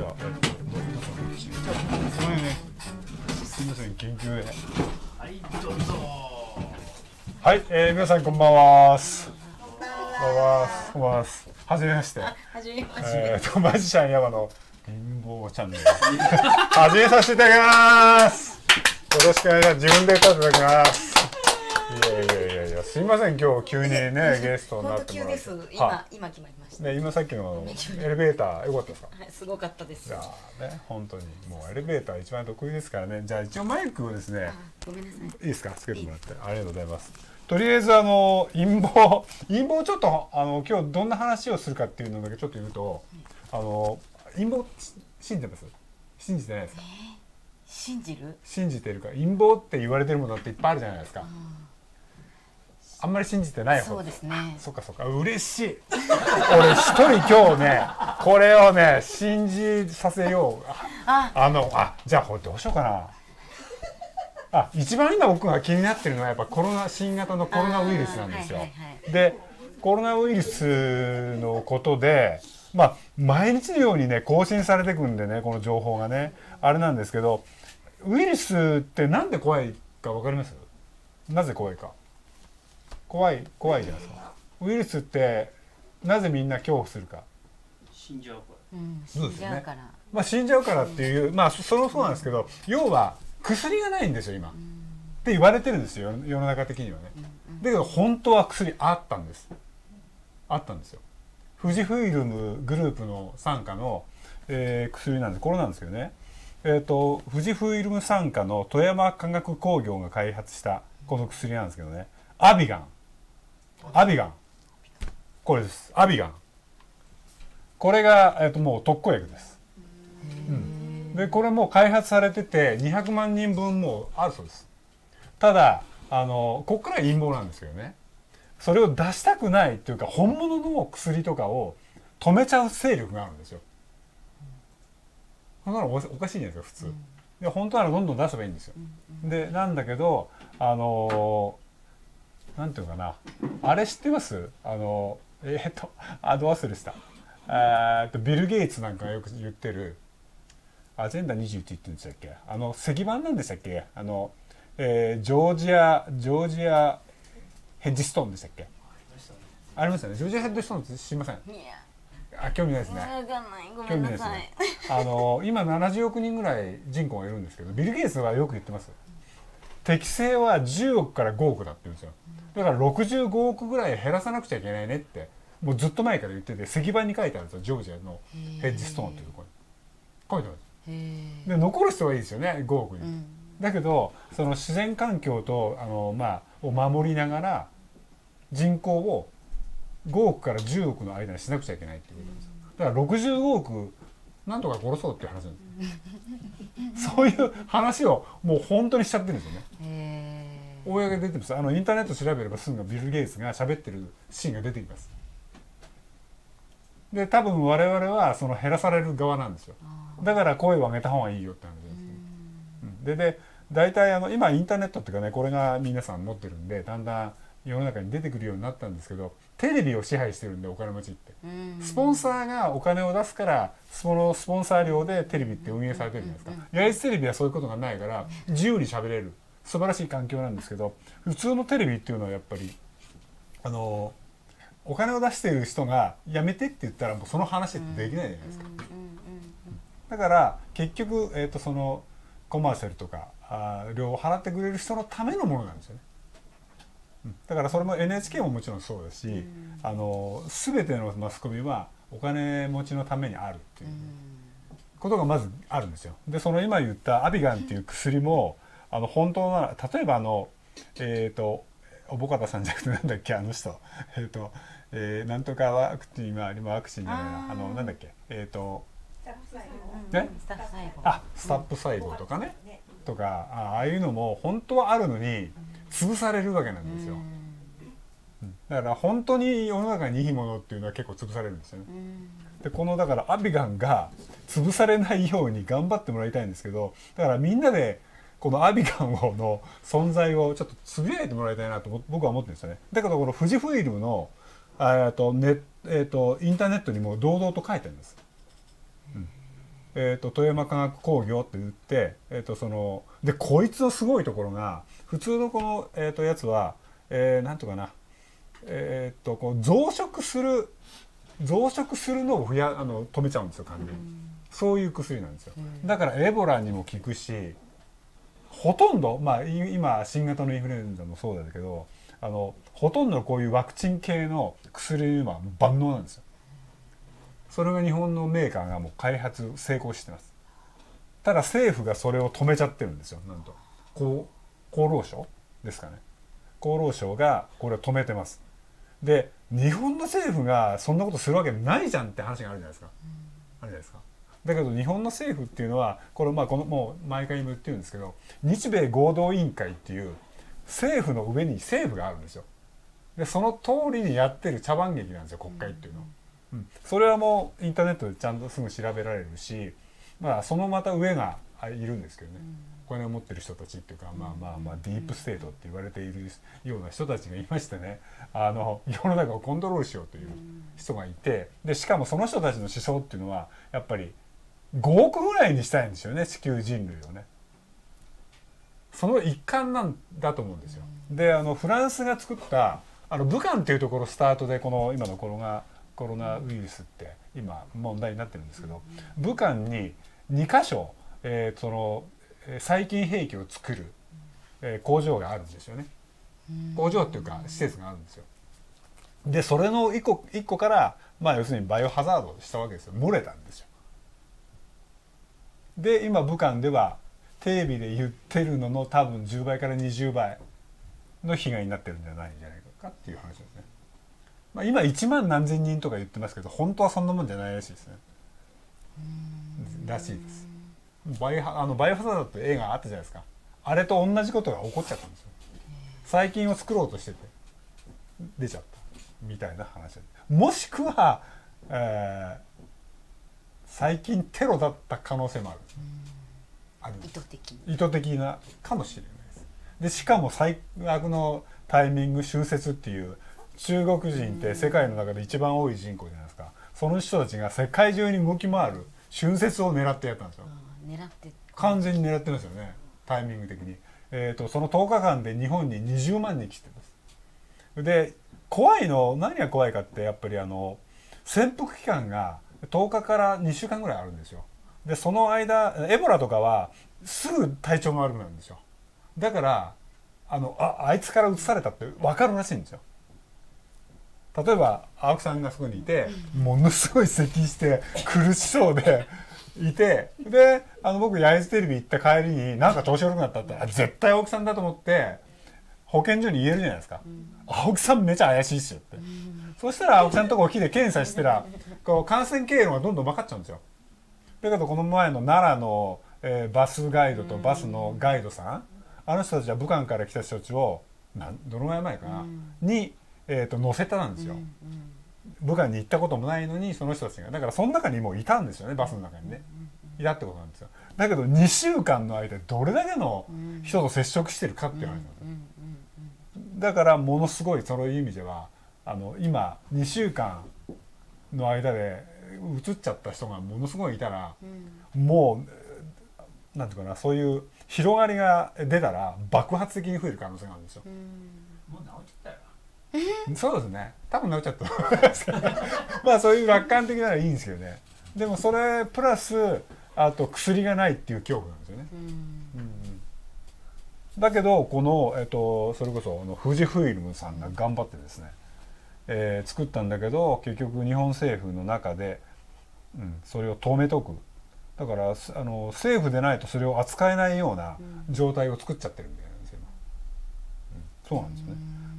じゃあ、すみません、研究へ。はい、どうぞ。はい、皆さんこんばんは。こんばんは。はじめまして。はじめまして。マジシャン山の貧乏チャンネル。始めさせていただきます。よろしくお願いします。自分で歌っていただきます。すみません、今日急にねゲストになってもらって。本当急です。今決まりました。ね、今さっきのエレベーター良かったですか？はい、すごかったです。じゃあね、本当にもうエレベーター一番得意ですからね。じゃあ一応マイクをですね。ごめんなさい。いいですか？つけてもらってありがとうございます。とりあえず陰謀ちょっと今日どんな話をするかっていうのだけちょっと言うと、陰謀信じてます？信じてないですか？信じてるか陰謀って言われてるものだっていっぱいあるじゃないですか。あんまり信じてない方。そうですね。そっか嬉しい。俺一人今日ねこれをね信じさせよう。じゃあこれどうしようかな。一番今僕が気になってるのはやっぱ新型のコロナウイルスなんですよ。でコロナウイルスのことで毎日のようにね更新されてくんでねこの情報がねあれなんですけど、ウイルスってなんで怖いかわかります？なぜ怖いか。怖いじゃないですか。ウイルスってなぜみんな恐怖するか。死んじゃうから。そうですよね。死んじゃうからっていうそうなんですけど、要は薬がないんですよ今って言われてるんですよ世の中的にはね。だけど本当は薬あったんですよ。富士フイルムグループの傘下の薬なんです。これなんですけどね。富士フイルム傘下の富山化学工業が開発したこの薬なんですけどね。アビガン。これです。アビガン。これが、もう特効薬です。で、これも開発されてて、200万人分もあるそうです。ただ、こっから陰謀なんですけどね。それを出したくないというか、本物の薬とかを止めちゃう勢力があるんですよ。だからおかしいじゃないですか、普通。で、本当ならどんどん出せばいいんですよ。で、なんだけど、なんていうかな、あれ知ってます？忘れした。ビル・ゲイツなんかがよく言ってるアジェンダ21って言ってるんでしたっけ？石板なんでしたっけ？ジョージアヘッジストーンでしたっけ？ありましたね。ジョージアヘッジストーンって知りません？興味ないですね。興味ないですね。今70億人ぐらい人口がいるんですけど、ビル・ゲイツはよく言ってます。適正は10億から5億だって言うんですよ。だから65億ぐらい減らさなくちゃいけないねってもうずっと前から言ってて、石板に書いてあるんですよ、ジョージアのヘッジストーンっていうところに書いてあるんです。で残る人はいいですよね、5億に。だけどその自然環境とを守りながら人口を5億から10億の間にしなくちゃいけないっていうことなんですよ。だから65億なんとか殺そうっていう話なんですよ。そういう話をもう本当にしちゃってるんですよね。公で出てます。インターネット調べればすぐビル・ゲイツが喋ってるシーンが出てきます。で多分我々はその減らされる側なんですよ。だから声を上げた方がいいよって話です。で大体今インターネットっていうかね、これが皆さん持ってるんでだんだん世の中に出てくるようになったんですけど、テレビを支配してるんでお金持ちってスポンサーがお金を出すから、そのスポンサー料でテレビって運営されてるじゃないですか。八重洲テレビはそういうことがないから自由に喋れる素晴らしい環境なんですけど、普通のテレビっていうのはやっぱりお金を出している人がやめてって言ったらもうその話ってできないじゃないですか。だから結局、そのコマーシャルとか料を払ってくれる人のためのものなんですよね。だからそれも NHK ももちろんそうですし、全てのマスコミはお金持ちのためにあるっていうことがまずあるんですよ。でその今言ったアビガンっていう薬も本当なら、例えばおぼかたさんじゃなくてなんだっけ、なんとかワクチンはワクチンじゃないな、なんだっけスタップ細胞とかねとかああいうのも本当はあるのに潰されるわけなんですよ。だから本当に世の中にいいものっていうのは結構潰されるんですよね。でこのだからアビガンが潰されないように頑張ってもらいたいんですけど、だからみんなでこのアビガンの存在をちょっとつぶやいてもらいたいなと僕は思ってるんですよね。だからこの富士フイルムのインターネットにも堂々と書いてあるんです。富山化学工業って言って、でこいつのすごいところが普通のこの、やつはなんとかな、こう増殖するのを止めちゃうんですよ完全に。そういう薬なんですよ。だからエボラにも効くし、ほとんど、まあ、今新型のインフルエンザもそうだけど、ほとんどのこういうワクチン系の薬は万能なんですよ。それが日本のメーカーがもう開発成功してます。ただ政府がそれを止めちゃってるんですよ。なんと厚労省ですかね、厚労省がこれを止めてます。で日本の政府がそんなことするわけないじゃんって話があるじゃないですか、あるじゃないですか。だけど日本の政府っていうのはこれ、まあこのもう毎回言ってるんですけど、日米合同委員会っていう政府の上に政府があるんですよ。でその通りにやってる茶番劇なんですよ国会っていうのは。それはもうインターネットでちゃんとすぐ調べられるし、まあそのまた上がいるんですけどね、お金を持ってる人たちっていうか、まあディープステートって言われているような人たちがいましてね、世の中をコントロールしようという人がいて、でしかもその人たちの思想っていうのはやっぱり5億ぐらいにしたいんですよね、地球人類をね。その一環なんだと思うんですよ。でフランスが作った武漢っていうところスタートで、この今のコロナウイルスって今問題になってるんですけど、武漢に2か所、細菌兵器を作る、工場があるんですよね。工場っていうか施設があるんですよ。でそれの1個から、まあ、要するにバイオハザードしたわけですよ。漏れたんですよ。で今武漢ではテレビで言ってるのの多分10倍から20倍の被害になってるんじゃないかっていう話ですね。まあ今1万何千人とか言ってますけど、本当はそんなもんじゃないらしいですね。らしいです。バイオハザードって映画あったじゃないですか。あれと同じことが起こっちゃったんですよ。細菌を作ろうとしてて出ちゃったみたいな話。もしくは、細菌テロだった可能性もある。意図的なかもしれないです。でしかも最悪のタイミング、春節っていう、中国人って世界の中で一番多い人口じゃないですか。その人たちが世界中に動き回る春節を狙ってやったんですよ。完全に狙ってますよね、タイミング的に。その10日間で日本に20万人来てます。で怖いの、何が怖いかって、やっぱり潜伏期間が10日から2週間ぐらいあるんですよ。でその間エボラとかはすぐ体調が悪くなるんですよ。だからあいつから移されたって分かるらしいんですよ。例えば青木さんがそこにいて、ものすごい咳して苦しそうでいて、で僕焼津テレビ行った帰りになんか調子悪くなったって絶対青木さんだと思って保健所に言えるじゃないですか。青木さんめちゃ怪しいっすよって。そしたら青木さんのとこを木で検査したらこう感染経路がどんどん分かっちゃうんですよ。だけどこの前の奈良の、バスガイドとバスのガイドさん、あの人たちは武漢から来た人たちをどのぐらい前かなに、乗せたなんですよ。武漢に行ったこともないのにその人たちが、だからその中にもういたんですよね、バスの中にね、いたってことなんですよ。だけど2週間の間どれだけの人と接触してるかっていう話なんですよ。だからものすごいそういう意味では今2週間の間で移っちゃった人がものすごいいたら、もうなんていうかな、そういう広がりが出たら爆発的に増える可能性があるんですよ。もう治っちゃったよ。そうですね、多分治っちゃったまあそういう楽観的ならいいんですけどね。でもそれプラスあと薬がないっていう恐怖なんですよね。だけどこの、それこそ富士フイルムさんが頑張ってですね、作ったんだけど結局日本政府の中で、それを止めとく。だから政府でないとそれを扱えないような状態を作っちゃってるみたいなんですよ、そうなんですね。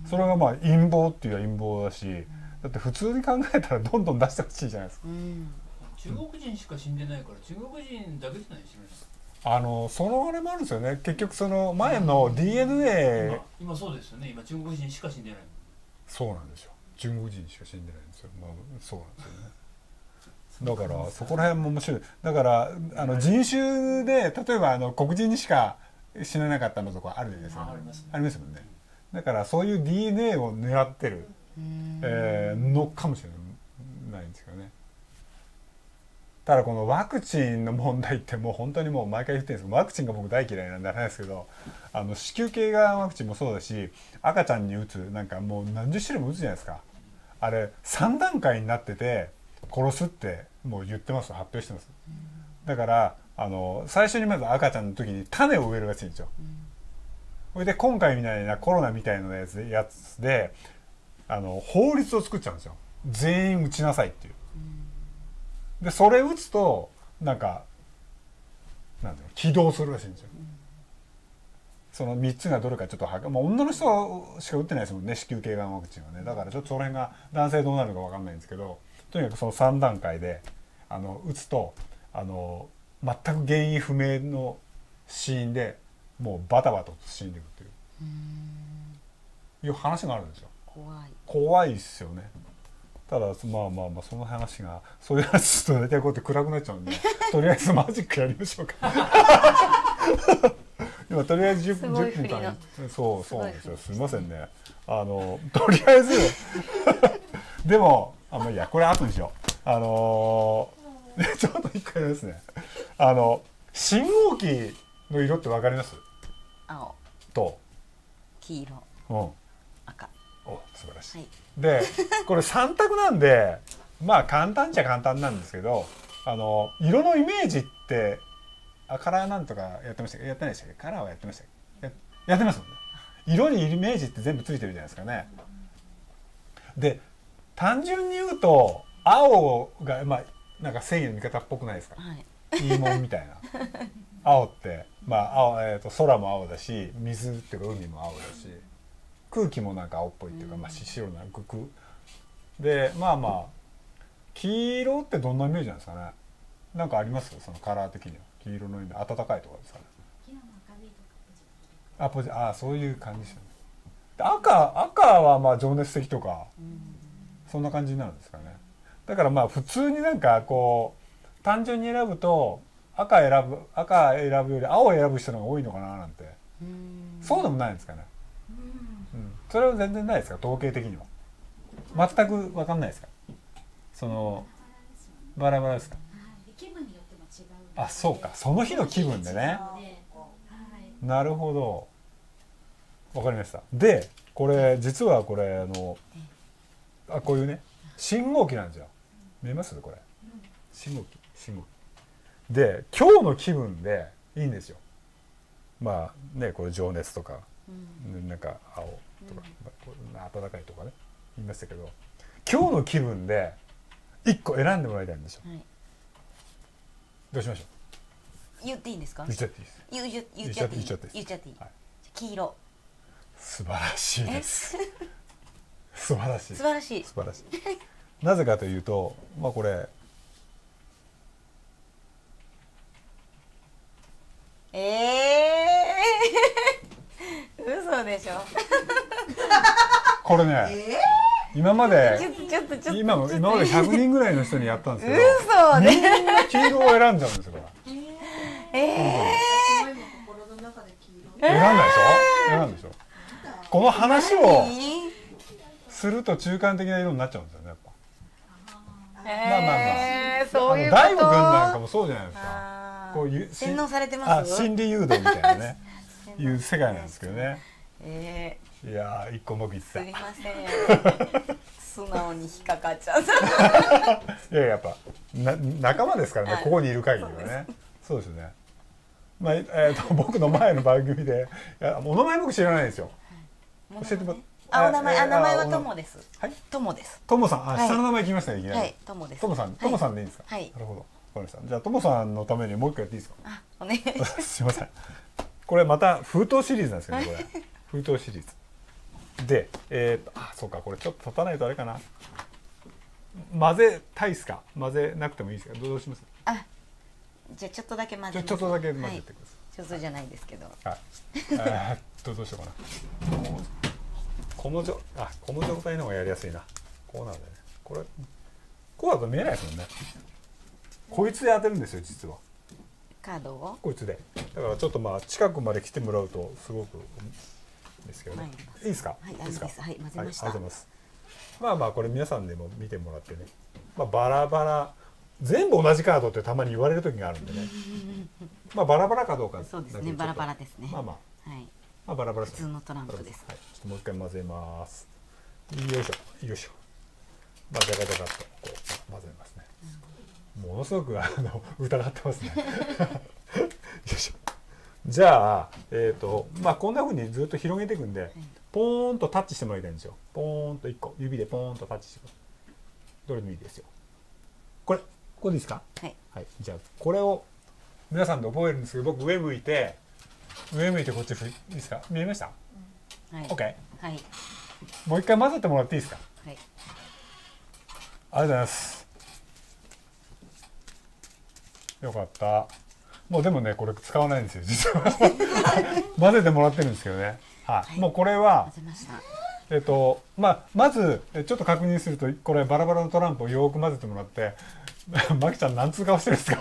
それがまあ陰謀っていう陰謀だし、だって普通に考えたらどんどん出してほしいじゃないですか。中国人しか死んでないから中国人だけじゃないですか。そのあれもあるんですよね。結局その前の DNA 今そうですよね。今中国人しか死んでない。そうなんですよ、中国人しか死んでないんですよ。まあそうなんですよね。だからそこら辺も面白い。だから人種で例えば黒人にしか死ななかったのとかあるじゃないですか。ありますもんね。だからそういう DNA を狙ってるのかもしれないんですけどね。ただこのワクチンの問題ってもう本当にもう毎回言ってるんですけど、ワクチンが僕大嫌いなんであれなんですけど、子宮頸がんワクチンもそうだし、赤ちゃんに打つなんかもう何十種類も打つじゃないですか。あれ3段階になってて殺すってもう言ってます、発表してます。だから最初にまず赤ちゃんの時に種を植えるらしいんですよ。それで今回みたいなコロナみたいなやつで法律を作っちゃうんですよ。全員打ちなさいっていう。でそれ打つとなんか起動するらしいんですよ。その3つがどれかちょっともう女の人しか打ってないですもんね、子宮頸がんワクチンはね。だからちょっとその辺が男性どうなるのか分かんないんですけど、とにかくその3段階で打つと全く原因不明の死因でもうバタバタと死んでいくっていう話があるんですよ。怖いっすよね。ただまあその話がそういう話すると大体こうやって暗くなっちゃうんでとりあえずマジックやりましょうか。今とりあえず10分間、そうなんですよ。すいませんね。とりあえずでもいやこれ後にしよう。ちょっと一回ですね。信号機の色ってわかります？青と黄色、赤。お、素晴らしい。でこれ3択なんでまあ簡単じゃ簡単なんですけど、色のイメージってカラーなんとかやってましたけど、やってないでしたっけ？カラーはやってましたっけ？やってますもんね。色にイメージって全部ついてるじゃないですかね。で単純に言うと青がなんか正義の味方っぽくないですか？いいもんみたいな。青って空も青だし、水っていうか海も青だし、空気もなんか青っぽいっていうか、白なグクで、黄色ってどんなイメージなんですかね。なんかあります？そのカラー的には黄色のイメージ、暖かいとかですかね。あ、そういう感じですよね。赤は情熱的とかそんな感じになるんですかね。だから普通にこう単純に選ぶと赤選ぶより青を選ぶ人の方が多いのかななんて。そうでもないんですかね。それは全然ないですか？統計的には全く分かんないですか？そのバラバラですか？あ、そうか、その日の気分でね。なるほど、分かりました。で実はこれこういうね信号機なんですよ。見えます？これ信号機で今日の気分でいいんですよ。これ情熱とかなんか青とか暖かいとかね言いましたけど、今日の気分で1個選んでもらいたいんですよ。どうしましょう？言っていいんですか？言っちゃっていいです。言っちゃっていい。黄色。素晴らしいです。素晴らしい。なぜかというと、これ。嘘でしょ。これね。今まで100人ぐらいの人にやったんですけど、みんな黄色を選んじゃうんですよ。選んだでしょ。この話をすると中間的な色になっちゃうんですよね、やっぱ。大悟君なんかもそうじゃないですか。こういう洗脳されてます。心理誘導みたいなね、いう世界なんですけどね。いやー、一個うまくいった。すみません。素直に引っかかっちゃう。いや、やっぱ仲間ですからね、ここにいる限りはね。そうですね。僕の前の番組で、お名前僕知らないですよ。教えても。名前はともです。はい。ともです。ともさん、下の名前聞きましたね。はい。ともです。ともさんでいいんですか。はい。なるほど。わかりました。じゃあともさんのためにもう一回やっていいですか。あ、お願いします。すみません。これまた封筒シリーズなんですけど、これ。封筒シリーズ。で、そうか、これちょっと立たないとあれかな。混ぜたいっすか、混ぜなくてもいいですか、どうします？あ、じゃあちょっとだけ混ぜて。ちょっとだけ混ぜてください。ちょっとじゃないですけど。はい。どうしようかな。この状態の方がやりやすいな。こうなんだね。これこうだと見えないですもんね。こいつで当てるんですよ、実は。カードを？こいつで。だからちょっと近くまで来てもらうとすごく。ですけどね。いいですか。はい、混ぜました。これ皆さんでも見てもらってね。バラバラ全部同じカードってたまに言われる時があるんでね。まあバラバラかどうか。そうですね。バラバラですね。まあまあ。はい。まあバラバラ。普通のトランプです。はい。ちょっともう一回混ぜます。よいしょよいしょ。まあガタガタとこう混ぜますね。ものすごく疑ってますね。よいしょ。じゃあまあこんなふうにずっと広げていくんで、ポーンとタッチしてもらいたいんですよ。ポーンと1個指でポーンとタッチしてください。どれでもいいですよ。これでいいですか。はい、はい、じゃあこれを皆さんで覚えるんですけど、僕上向いてこっちいいですか。見えました。はい、OK、はい、もう一回混ぜてもらっていいですか。はい、ありがとうございます。よかった。もうでもね、これ使わないんですよ実は。混ぜてもらってるんですけどね。はい、もうこれは混ぜました。まずちょっと確認すると、これバラバラのトランプをよーく混ぜてもらって、マキちゃん何つう顔してるんですか。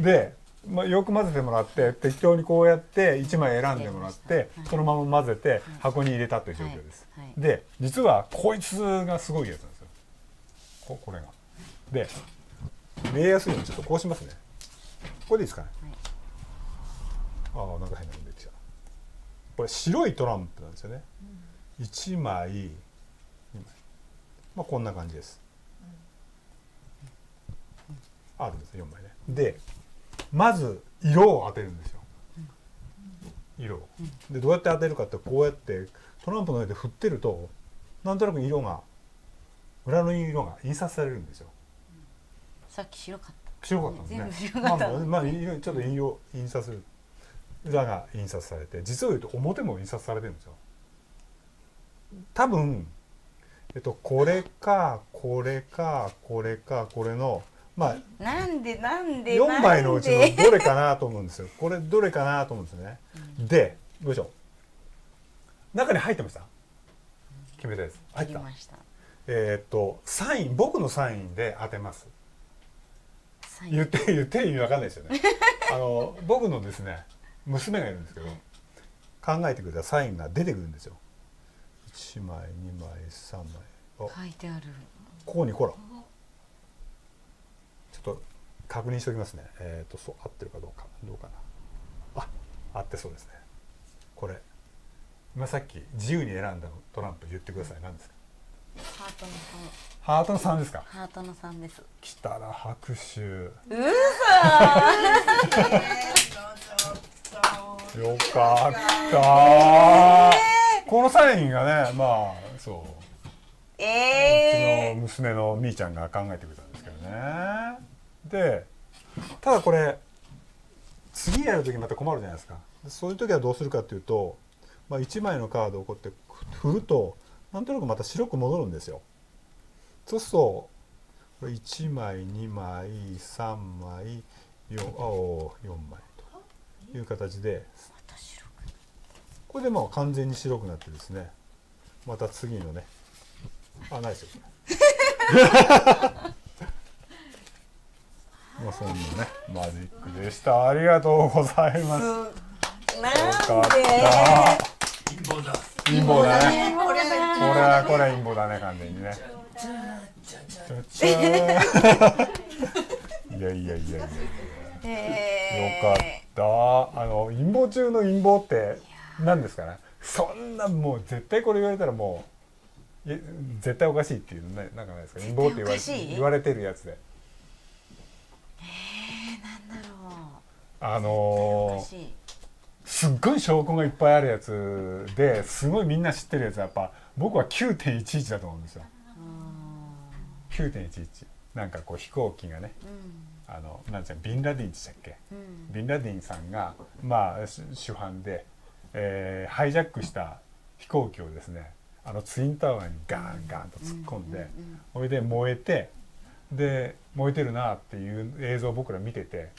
で、まあ、よく混ぜてもらって、適当にこうやって1枚選んでもらって、そのまま混ぜて箱に入れたという状況です。で、実はこいつがすごいやつなんですよ。これがで見えやすいので、ちょっとこうしますね。これでいいですかね。はい、ああ、なんか変なの出てきた。これ白いトランプなんですよね。1枚2枚、まあこんな感じです。あるんですよ、4枚ね。でまず色を当てるんですよ。色をでどうやって当てるかって、こうやってトランプの上で振ってると、なんとなく色が、裏の色が印刷されるんですよ。さっき白かった。白かったですね。まあちょっと色印刷する、裏が印刷されて、実を言うと表も印刷されてるんですよ。多分これかこれかこれかこれの、まあなんで4枚のうちのどれかなと思うんですよ。これどれかなと思うんですよね。でどうでしょう。中に入ってました。決めたです。入ってました。サイン、僕のサインで当てます。言って意味わかんないですよね。僕のですね、娘がいるんですけど、考えてくれたサインが出てくるんですよ。1枚2枚3枚書いてある。ここにほら、ちょっと確認しておきますね。そう合ってるかどうかな。あ、合ってそうですね。これ今さっき自由に選んだトランプ言ってください。何ですか。ハートの3。ハートの3ですか。ハートの3です。来たら拍手。うそー。よかった。このサインがね、まあそう、うちの娘のみーちゃんが考えてくれたんですけどね。で、ただこれ次やるときまた困るじゃないですか。そういうときはどうするかというと、まあ、1枚のカードをこうやって振ると、なんとなくまた白く戻るんですよ。そうするとこれ1枚2枚3枚4枚。いう形で、これでもう完全に白くなってですね、また次のね、あ、ないですよ。まあそんなね、マジックでした。ありがとうございます。陰謀だね。これ陰謀だね、完全にね。いや。よかった。陰謀中の陰謀って何ですかね。そんなもう絶対これ言われたらもう絶対おかしいっていうのね、なんかないですか。陰謀って言われてるやつで。なんだろう。すっごい証拠がいっぱいあるやつで、すごいみんな知ってるやつはやっぱ僕は 9.11 だと思うんですよ。9.11 なんかこう飛行機がね。なんちゃんビンラディンでしたっけ、ビンラディンさんが、まあ、主犯で、ハイジャックした飛行機をですね、ツインタワーにガンガンと突っ込んで、それで燃えて、で燃えてるなっていう映像を僕ら見てて、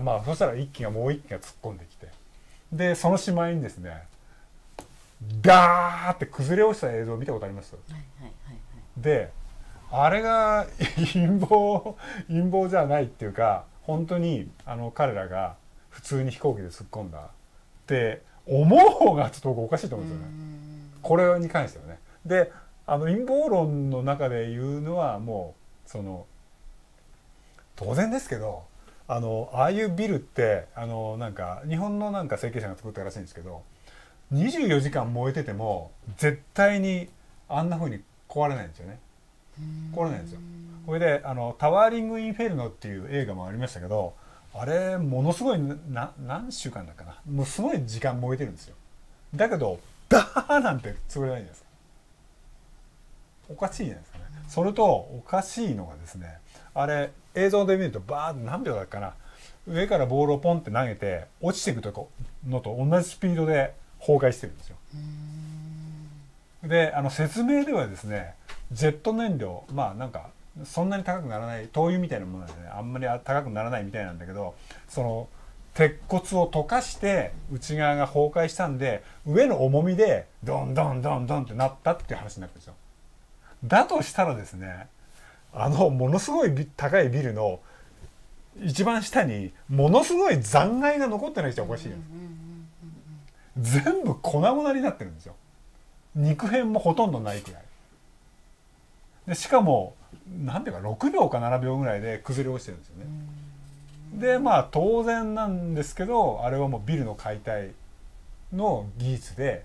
まあ、そしたらもう一機が突っ込んできて、でそのしまいにですね、ダーって崩れ落ちた映像を見たことあります。であれが陰謀じゃないっていうか、本当に彼らが普通に飛行機で突っ込んだって思う方がちょっと僕おかしいと思うんですよね、これに関してはね。で陰謀論の中で言うのはもうその当然ですけど、ああいうビルってなんか日本のなんか設計者が作ったらしいんですけど、24時間燃えてても絶対にあんな風に壊れないんですよね。壊れないんですよ。これでタワーリング・インフェルノっていう映画もありましたけど、あれものすごい何週間だかな、もうすごい時間燃えてるんですよ。だけどダーなんて潰れないじゃないですか。おかしいじゃないですかね。それとおかしいのがですね、あれ映像で見るとバーッと何秒だっかな、上からボールをポンって投げて落ちていくとのと同じスピードで崩壊してるんですよ。で説明ではですね、ジェット燃料、まあなんかそんなに高くならない、灯油みたいなものでね、あんまり高くならないみたいなんだけど、その鉄骨を溶かして内側が崩壊したんで、上の重みでドンドンドンドンってなったっていう話になってるんですよ。だとしたらですね、ものすごい高いビルの一番下にものすごい残骸が残ってない人はおかしいじゃないですか。全部粉々になってるんですよ。肉片もほとんどないくらいで、しかも何ていうか6秒か7秒ぐらいで崩れ落ちてるんですよね。でまあ当然なんですけど、あれはもうビルの解体の技術で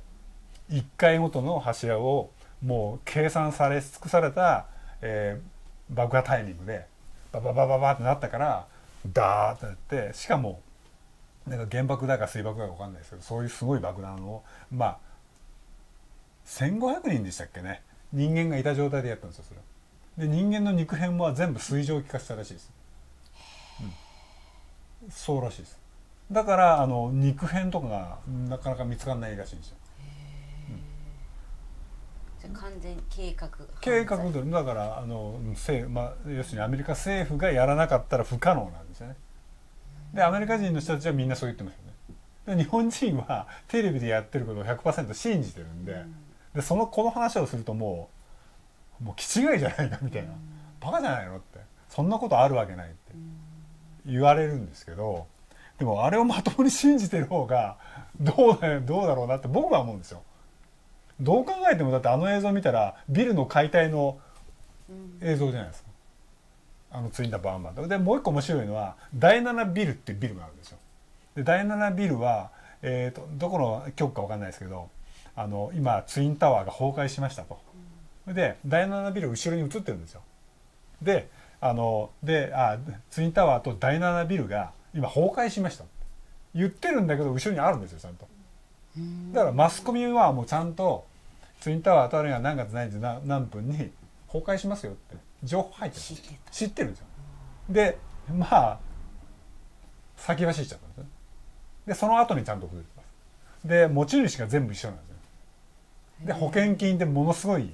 1階ごとの柱をもう計算され尽くされた、爆破タイミングでバババババってなったからダーってなって、しかもなんか原爆だか水爆だか分かんないですけど、そういうすごい爆弾をまあ1500人でしたっけね、人間がいた状態でやったんですよ。それで人間の肉片は全部水蒸気化したらしいです、うん、そうらしいです。だから肉片とかがなかなか見つからないらしいんですよ。完全計画通りだから、要するにアメリカ政府がやらなかったら不可能なんですよね。でアメリカ人の人たちはみんなそう言ってますよね。で日本人はテレビでやってることを 100% 信じてるんで、でこの話をするともう気違いじゃないかみたいな、バカじゃないのって、そんなことあるわけないって言われるんですけど、でもあれをまともに信じてる方がどうだろうなって僕は思うんですよ。どう考えてもだって映像見たらビルの解体の映像じゃないですか、ツインダーバーンバーンで。もう一個面白いのは第7ビルっていうビルがあるんですよ。で第7ビルは、どこの局か分かんないですけど、今ツインタワーが崩壊しましたと。で第7ビル後ろに映ってるんですよ。でツインタワーと第7ビルが今崩壊しましたって言ってるんだけど、後ろにあるんですよちゃんと。だからマスコミはもうちゃんとツインタワー当たりが何月何日何分に崩壊しますよって情報入ってる、知ってるんですよ。でまあ先走っちゃったんですね。でその後にちゃんと崩れてます。で持ち主が全部一緒なんですよ。で保険金でものすごい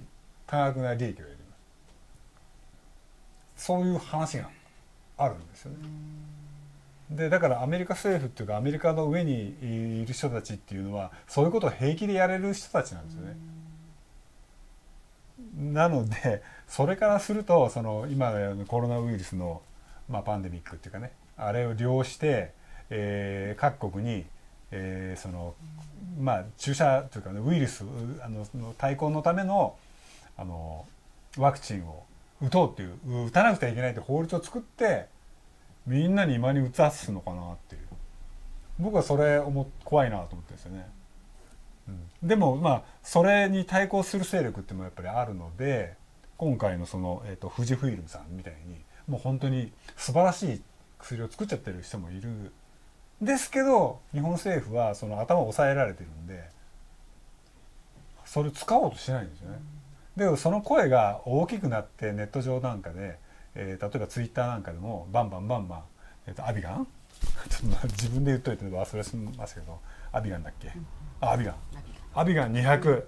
多額な利益を得てます。そういう話があるんですよね。でだからアメリカ政府っていうかアメリカの上にいる人たちっていうのはそういうことを平気でやれる人たちなんですよね。なのでそれからすると今のコロナウイルスの、パンデミックっていうかね、あれを利用して、各国に、注射というか、ウイルス対抗のための、ワクチンを打とうっていう、打たなくてはいけないって法律を作って。みんなに今にうつすのかなっていう、僕はそれ怖いなと思ってるんですよね、でもそれに対抗する勢力ってもやっぱりあるので、今回の富士フイルムさんみたいにもう本当に素晴らしい薬を作っちゃってる人もいるんですけど、日本政府は頭を押さえられてるんでそれ使おうとしないんですよね。でもその声が大きくなってネット上なんかで。例えばツイッターなんかでもバンバン、アビガンちょっと自分で言っといて忘れますけど、アビガンだっけ、アビガン200、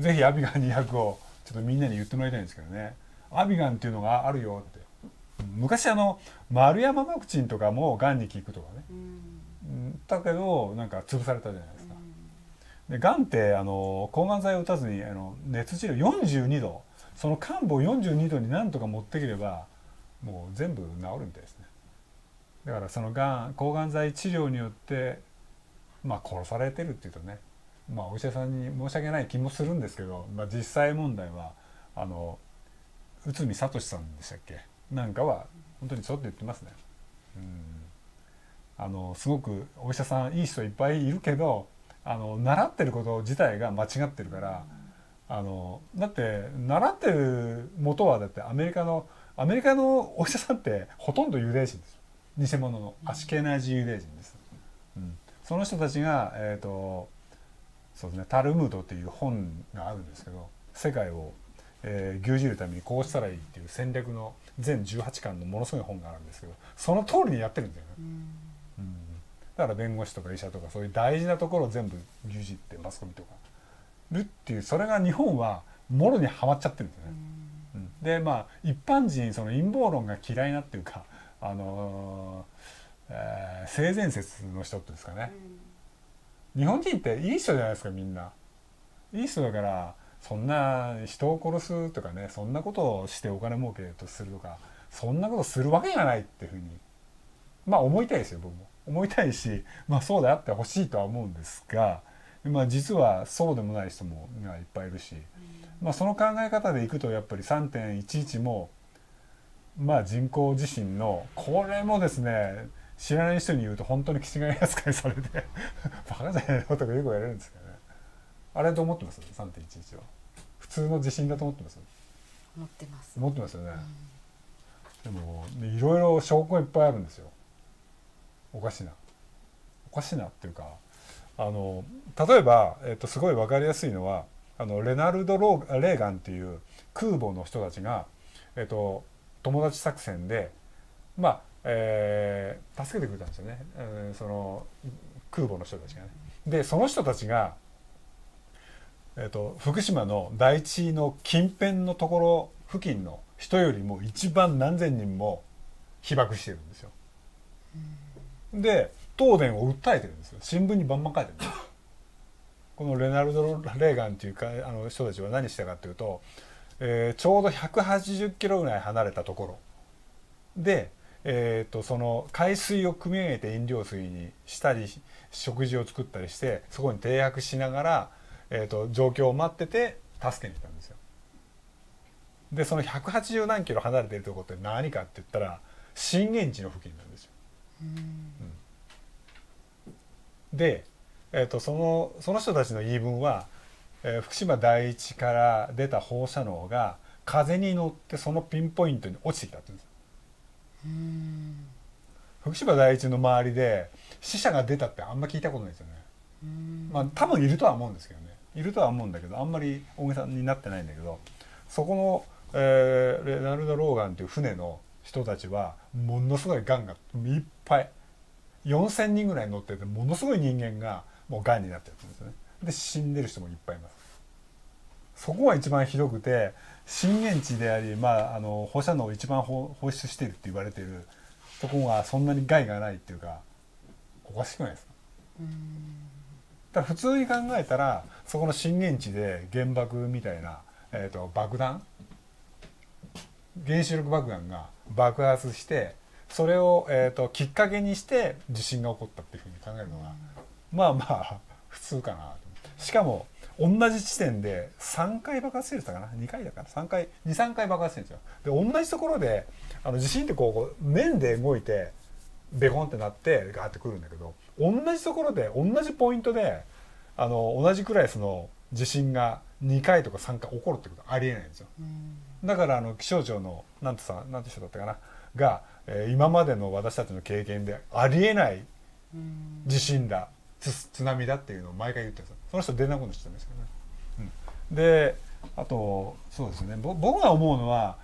ぜひアビガン200をちょっとみんなに言ってもらいたいんですけどね。アビガンっていうのがあるよって、昔丸山ワクチンとかもがんに効くとかね、だけどなんか潰されたじゃないですか。でがんって抗がん剤を打たずに熱治療42度、その漢方42度になんとか持っていければもう全部治るみたいですね。だから抗がん剤治療によって殺されてるっていうとね、まあお医者さんに申し訳ない気もするんですけど、まあ、実際問題は内海聡さんでしたっけなんかは本当にちょっと言ってますね。うん、すごくお医者さんいい人いっぱいいるけど習ってること自体が間違ってるから、だって習ってる元はだってアメリカのお医者さんってほとんどユダヤ人です。偽物のアシュケナージユダヤ人です。うん、その人たちがそうですね、タルムードっていう本があるんですけど、世界を、牛耳るためにこうしたらいいっていう戦略の全18巻のものすごい本があるんですけど、その通りにやってるんですよね。うん、だから弁護士とか医者とかそういう大事なところを全部牛耳ってマスコミとかるっていう、それが日本はもろにはまっちゃってるんですよね。うん、でまあ一般人その陰謀論が嫌いなっていうか性善説の人ってですかね。日本人っていい人じゃないですか、みんな。いい人だからそんな人を殺すとかね、そんなことをしてお金儲けとするとか、そんなことするわけがないっていうふうにまあ思いたいですよ、僕も思いたいし、まあそうであってほしいとは思うんですが、まあ、実はそうでもない人もいっぱいいるし、まあ、その考え方でいくとやっぱり 3.11 もまあ人工地震のこれもですね、知らない人に言うと本当に気違い扱いされてバカじゃないのとかよく言われるんですけどね。あれと思ってます 3.11 は普通の地震だと思ってます。思ってます、思ってますよね。でもいろいろ証拠いっぱいあるんですよ。おかしなっていうか例えば、すごい分かりやすいのはレナルド・レーガンっていう空母の人たちが、友達作戦でまあ助けてくれたんですよね、その空母の人たちがね。でその人たちが、福島の台地の近辺のところ付近の人よりも一番何千人も被爆してるんですよ。で東電を訴えてるんですよ。新聞にバンバン書いてるんですよ。このレナルド・レーガンっていうか人たちは何したかっていうと、ちょうど180キロぐらい離れたところでその海水を汲み上げて飲料水にしたり食事を作ったりして、そこに停泊しながら、状況を待ってて助けに行ったんですよ。でその180何キロ離れてるところって何かって言ったら震源地の付近なんですよ。うん、で、その人たちの言い分は、福島第一から出た放射能が風に乗ってそのピンポイントに落ちてきたって言うんですよ。福島第一の周りで死者が出たってあんま聞いたことないですよね。まあ多分いるとは思うんですけどね、いるとは思うんだけどあんまり大げさになってないんだけど、そこの、レナルド・ローガンという船の人たちはものすごいがんがいっぱい 4,000 人ぐらい乗ってて、ものすごい人間がもうがんになってるんですよね。で死んでる人もいっぱいいます。そこが一番ひどくて、震源地であり、まあ、放射能を一番放出しているって言われているところがそんなに害がないっていうか、おかしくないですか。だから普通に考えたらそこの震源地で原爆みたいな、爆弾、原子力爆弾が爆発して、それを、きっかけにして地震が起こったっていうふうに考えるのがまあまあ普通かな。しかも同じ地点で3回爆発してるんだかな、2回だから23回爆発してるんですよ。で同じところで地震ってこう面で動いてベコンってなってガーってくるんだけど、同じところで同じポイントで同じくらいその地震が2回とか3回起こるってことはありえないんですよ。だから気象庁のなんて人だったかなが、今までの私たちの経験でありえない地震だ津波だっていうのを毎回言ってるんですよ。その人出なことしてたんですけどね。うん、であとそうですね、僕が思うのは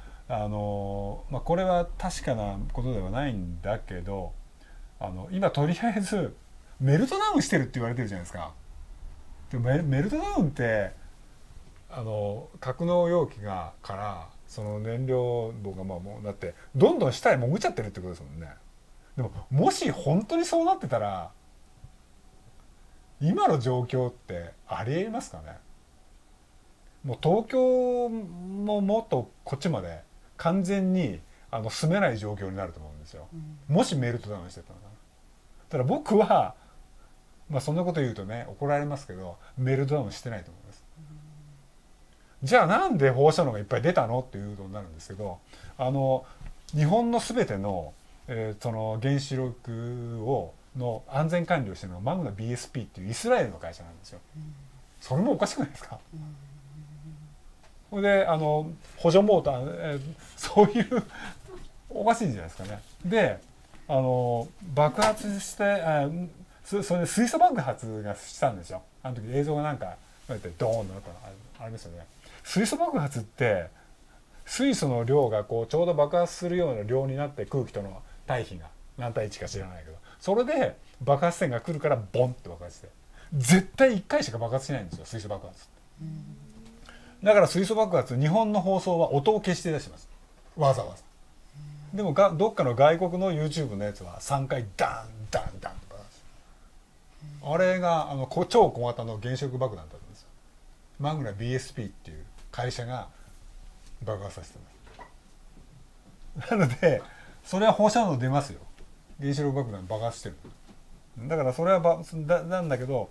まあ、これは確かなことではないんだけど、今とりあえずメルトダウンしてるって言われてるじゃないですか。でもメルトダウンって格納容器がからその燃料棒がまあもうだってどんどん下へ潜っちゃってるってことですもんね。でももし本当にそうなってたら今の状況ってありえますかね。もう東京ももっとこっちまで完全に住めない状況になると思うんですよ、もしメルトダウンしてたら。だから僕はまあそんなこと言うとね怒られますけど、メルトダウンしてないと思います。じゃあなんで放射能がいっぱい出たのっていうことになるんですけど、日本の全ての、その原子力をの安全管理をしているのがマグナ BSP っていうイスラエルの会社なんですよ。それもおかしくないですか。で補助モーター、そういうおかしいんじゃないですかね。で爆発して、それで水素爆発がしたんですよ。あの時映像がなんかドーンとなったのありましたね。水素爆発って水素の量がこうちょうど爆発するような量になって、空気との対比が何対1か知らないけど、それで爆発点が来るからボンって爆発して、絶対1回しか爆発しないんですよ、水素爆発って。だから水素爆発、日本の放送は音を消して出します、わざわざ。でもどっかの外国の YouTube のやつは3回ダンダンダンとか、あれが超小型の原子力爆弾だったんですよ。マグナ BSP っていう会社が爆発させてます。なのでそれは放射能出ますよ、原子力爆弾爆発してる。だからそれはなんだけど、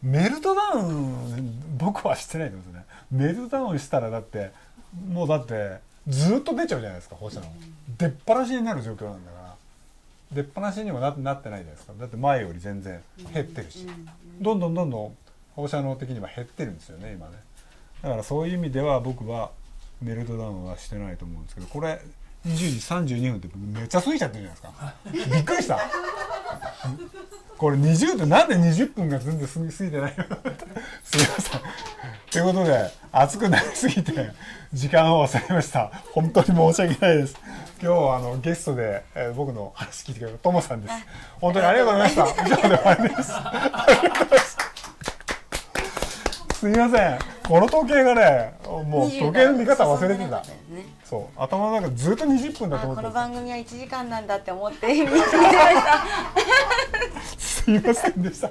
メルトダウン僕はしてないと思うんですね。メルトダウンしたらだってもうだってずっと出ちゃうじゃないですか、放射能。出っ放しになる状況なんだから。出っ放しにもなってないじゃないですか。だって前より全然減ってるし、どんどんどんどん放射能的には減ってるんですよね今ね。だからそういう意味では僕はメルトダウンはしてないと思うんですけど、これ20時32分ってめっちゃ過ぎちゃってるじゃないですか。びっくりした。これ20ってなんで20分が全然過ぎてないのすみません。ということで熱くなりすぎて時間を抑えました。本当に申し訳ないです。今日はゲストで、僕の話聞いてくれたともさんです。本当にありがとうございました。以上で終わりです。ありがとうございました。すみません、この時計がね、もう時計の見方忘れてた。そう、頭の中ずっと20分だと思ってた。この番組は1時間なんだって思って見てました。すいませんでした。